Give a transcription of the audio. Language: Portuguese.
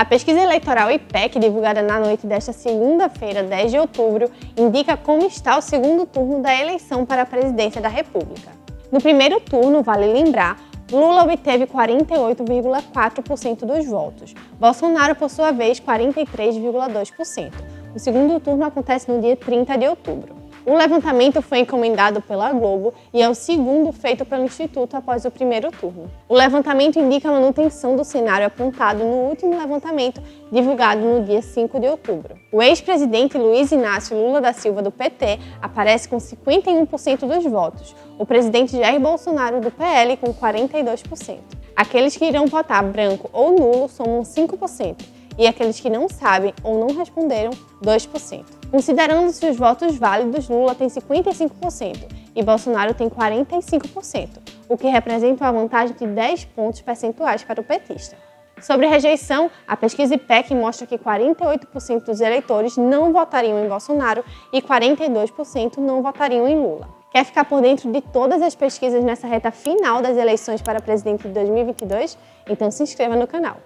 A pesquisa eleitoral IPEC, divulgada na noite desta segunda-feira, 10 de outubro, indica como está o segundo turno da eleição para a presidência da República. No primeiro turno, vale lembrar, Lula obteve 48,4% dos votos. Bolsonaro, por sua vez, 43,2%. O segundo turno acontece no dia 30 de outubro. O levantamento foi encomendado pela Globo e é o segundo feito pelo Instituto após o primeiro turno. O levantamento indica a manutenção do cenário apontado no último levantamento, divulgado no dia 5 de outubro. O ex-presidente Luiz Inácio Lula da Silva, do PT, aparece com 51% dos votos, o presidente Jair Bolsonaro, do PL, com 42%. Aqueles que irão votar branco ou nulo somam 5%, e aqueles que não sabem ou não responderam, 2%. Considerando-se os votos válidos, Lula tem 55% e Bolsonaro tem 45%, o que representa uma vantagem de 10 pontos percentuais para o petista. Sobre rejeição, a pesquisa IPEC mostra que 48% dos eleitores não votariam em Bolsonaro e 42% não votariam em Lula. Quer ficar por dentro de todas as pesquisas nessa reta final das eleições para presidente de 2022? Então se inscreva no canal.